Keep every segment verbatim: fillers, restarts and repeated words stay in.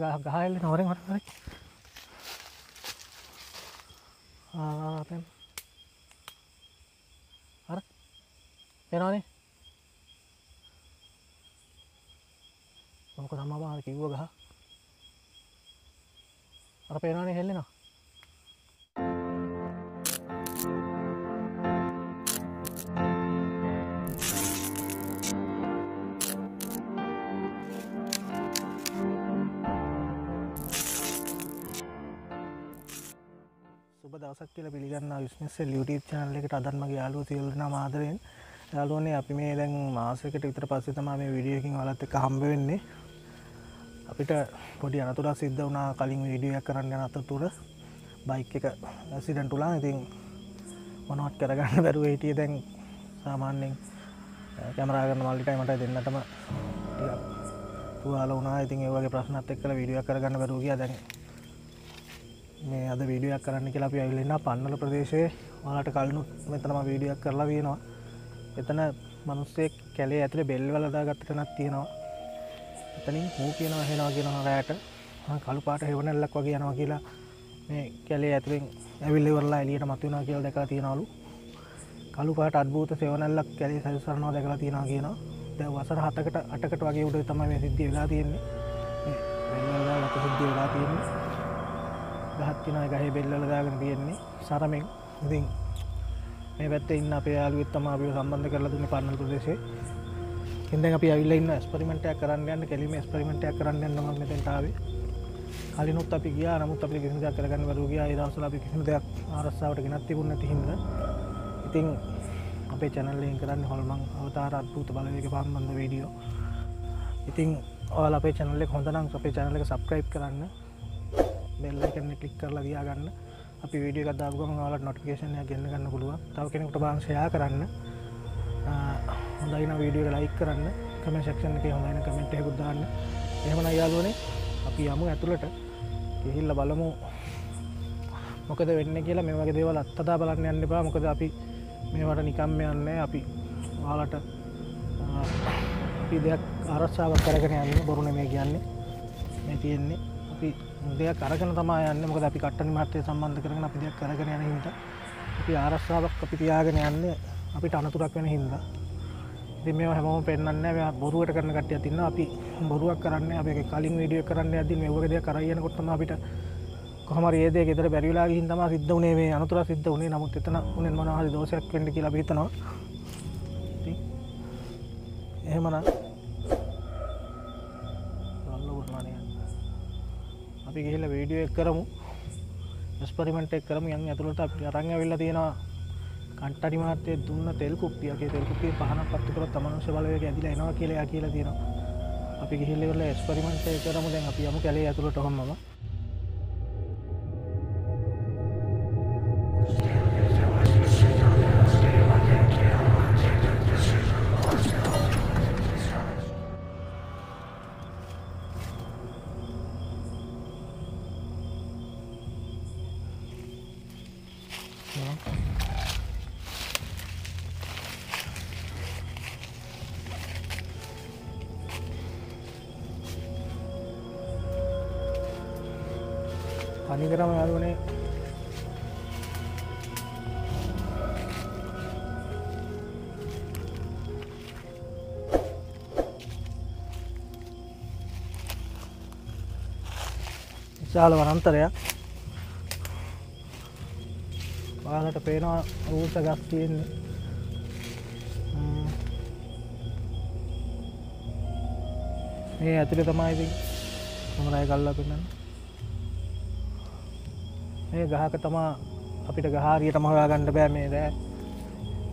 गायल नवरे नवरे आ पेन अरे पेनाने हमको धम्मा बाहर की वो गा अरे पेनाने हेल लेना දවසක් කියලා පිළිගන්නා බිස්නස් එක YouTube channel එකට අදත් මගේ යාළුවෝ සියලු දෙනාම ආදරෙන් යාළුවෝනේ අපි මේ දැන් මාසයකට විතර පස්සේ තමයි මේ වීඩියෝ එකකින් ඔයාලත් එක්ක හම්බ වෙන්නේ අපිට පොඩි අනතුරක් සිද්ධ වුණා කලින් වීඩියෝ එකක් කරන්න යන අතරතුර බයික් එක ඇක්සිඩන්ට් වුණා ඉතින් මොනවත් කරගන්න බැරුව හිටියේ දැන් සාමාන්‍යයෙන් කැමරා ගන්න මල්ලිටයි මටයි දෙන්නටම ටිකක් තුවාල වුණා ඉතින් ඒ වගේ ප්‍රශ්නත් එක්කලා වීඩියෝ එකක් කරගන්න බැරුව ගියා දැන් मैं अद वीडियो करने के लिए अभी पन्नल प्रदेश वाला कल इतना वीडियो करला वीना इतना मनुष्य कले अतरे बेल वाल दागतना तीना इतनी मूकना हेनाट कल पाट हेवन मैं कले अतरे अभी वर्ला मतना दिखा तीना कल पाट अद्भुत सेवन कले सरसरण दिखा तीना गीना वसर अटकट अटकटे उड़ता मैं सिद्धि विलाती सिद्धि विलाती हत्या गहे बेल्लनी सर मे इधे मे बे इन आलता संबंध के पार्नल प्रदेश इंदे अभी इन एक्सपेरिमेंट करें कल में एक्सपेरिमेंट करेंटा अभी खाली नुत पिगिया नमुत अपनी किसी अगर बरुगिया असल अभी किसी आरस आवटी नती उन्नति हिंद आई थिंक अभी चैनल इंकदान हॉलमंग अवतार अद्भुत बल के बाम बंद वीडियो आई थिंक वाल अपने चैनल को अपने चैनल को सब्सक्राइब कराने बेल आइकन क्लिक कर लिया करना अभी वीडियो का दाब वाला नोटिफिकेशन या गेन करना खुलवा तब के कुटान शेयर कराना हम वीडियो का लाइक कराना कमेंट सेक्शन के हम कमेंट गुद्दाने एमने अभी अमू अतुलट इला बलमू मुकद वेला मेम देवाल अत्तदा बलाने अने बा मुकद अभी मेवाट निकम्मे अने अभी वालट अभी अरसा करकने अने बरुण मेघिया मेथी अने अभी उदय करकन तम आने अभी कट्टन मारते संबंध करकन अभी दिया करकने हिंद अभी आरस अभी त्यागने अने अभी टनतुराकन हिंद इतनी मैं हेम पेन्ने बोरू करने कटे तिना अभी बोरू करने अभी कालिंग वीडियो करने अभी मैं उदय करयन कुटना अभी हमारे ये देख इधर बेरवीला हिंदा मैं सिद्ध उन्हें मैं अनतुरा सिद्ध उन्हें नमक इतना उन्हें मन हमारी दोस्त अक्वेंट की अभी इतना हेमना अभी गई वीडियो करमु एक्सपेरिमेंट करमु यंग अतुलता रंग वेल तीन कंटनी मारते दून तेलकुप्पी आके तेलकुप्पी पहाना पत्तुकुल तमनुष बल अदीला एनो अकेले अकेले तीन अभी गई एक्सपेरिमेंट करमु देंगे अभी हम कल अतुलट हम मम पानी गर्म यार उन्हें चाल वनंतर या वाला टपेना ऊपर से गास्ती ये अतुल तमाई भी हमारा एक अल्लाह पिन्ना ये गहा के तमा अभी गहार ये तमा गंड बे में रे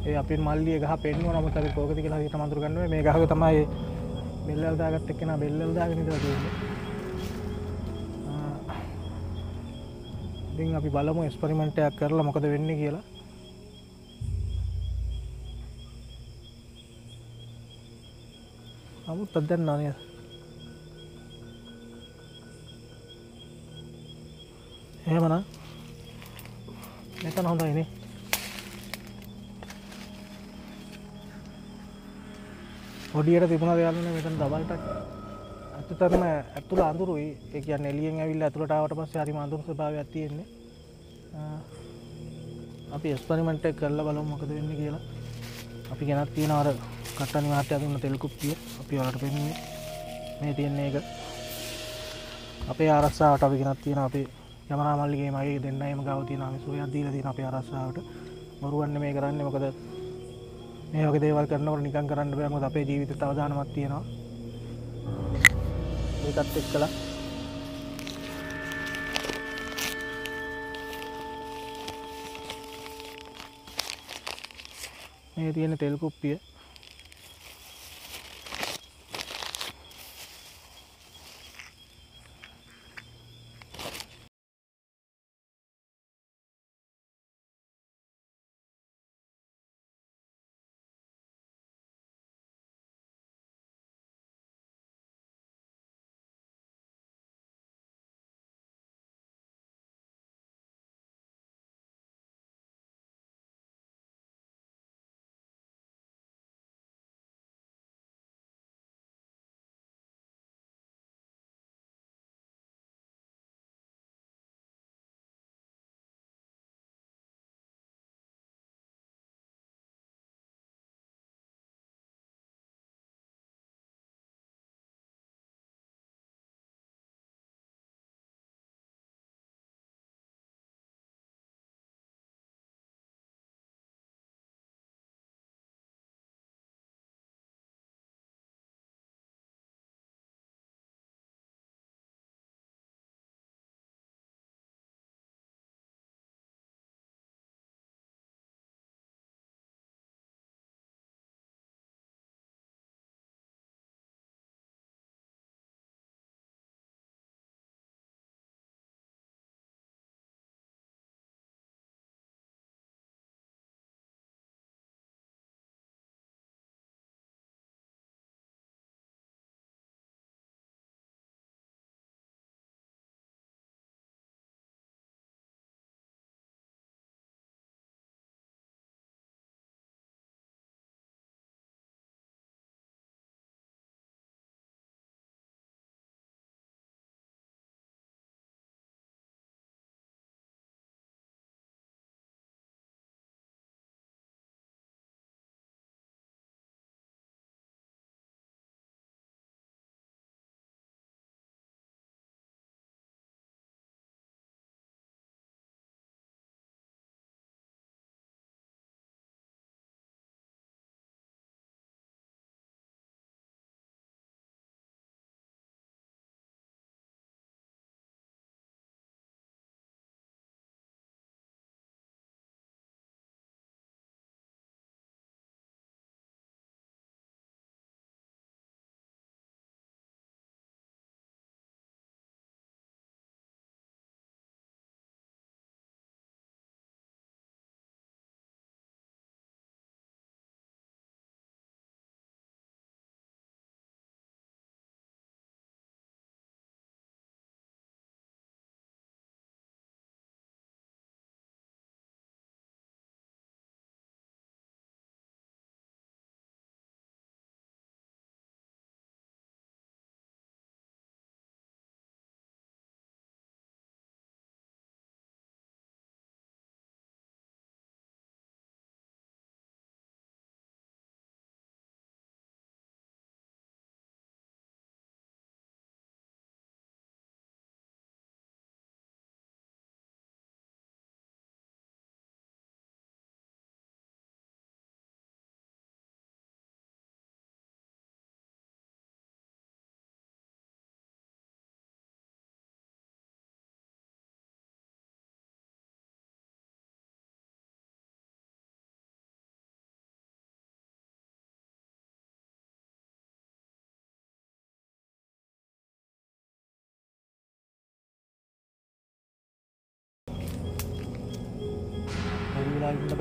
ये अपन मान लिए गहा पेन होना मतलब कोगति के लिए तमा दुर्गंड में मैं गहा के तमा ये बेल्लल दाग तक के ना बेल्लल दाग नहीं दो दिन अभी बालमो एक्सपेरिमेंट करला मकद वेन्नी कियाला हम तद्दन नानी है मना ऐसा होता ही नहीं ओडिया दीपना दयाल ने मेतन दबाल तक ඇත්තටම ඇතුළ අඳුරුයි. ඒ කියන්නේ එළියෙන් ඇවිල්ලා ඇතුළට ආවට පස්සේ හරිම අඳුරු ස්වභාවයක් තියෙන්නේ. අපි එක්ස්පෙරිමන්ට් එක කරලා බලමු මොකද වෙන්නේ කියලා. අපි ගෙනත් තියෙන අර කට්ටනි මාත්‍ය දුන්න තෙල් කුප්පිය අපි ඔයාලට පෙන්නුවේ. මේ තියෙන එක අපේ ආරක්ෂාවට අපි ගෙනත් තියෙන අපේ යමනා මල්ලිගේ මගේ දෙන්නයිම ගාව තියෙන අමිසෝයක් දීලා තියෙන අපේ ආරක්ෂාවට. බොරුවන්නේ මේ කරන්නේ මොකද මේ වගේ දේවල් කරනකොට නිකන් කරන්න බෑ මොකද අපේ ජීවිතේ තව දානමක් තියෙනවා. ඒකත් එක්කලා මේ තියෙන තෙල් කුප්පිය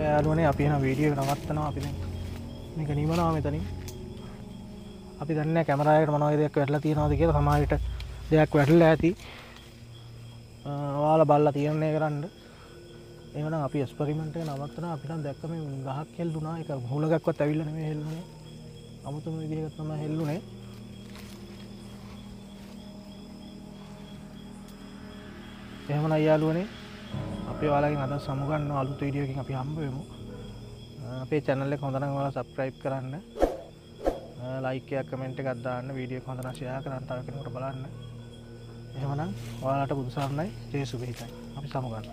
යාළුවනේ අපි එන වීඩියෝ එක නවත්තනවා. අපි දැන් මේක නිවනවා මෙතනින්. අපි දන්නේ නැහැ කැමරා එකට මොන වගේ දෙයක් වැටලා තියෙනවද කියලා. සමහර විට දෙයක් වැටලා ඇති. ඔයාලා බලලා තීරණය කරන්න. එහෙනම් අපි එක්ස්පෙරිමන්ට් එක නවත්තනවා. අපි නම් දැක්ක මේ ගහක් හෙල්ලුණා. ඒක හොලගක්වත් ඇවිල්ලා නෙමෙයි හෙල්ලුනේ. අමුතුම විදිහකට තමයි හෙල්ලුනේ. එහෙමනම් යාළුවනේ අපි ඔයාලගෙන් අදහස් සමු ගන්න අලුත් වීඩියෝ එකකින් අපි හම්බ වෙමු. අපේ channel එක හොඳ නම් ඔයාලා subscribe කරන්න, like එකක් comment එකක් දාන්න, වීඩියෝ එක හොඳ නම් share කරන්න තව කෙනෙකුට බලන්න. එහෙමනම් ඔයාලට බුදු සරණයි, ජය සුභිතයි. අපි සමු ගන්න.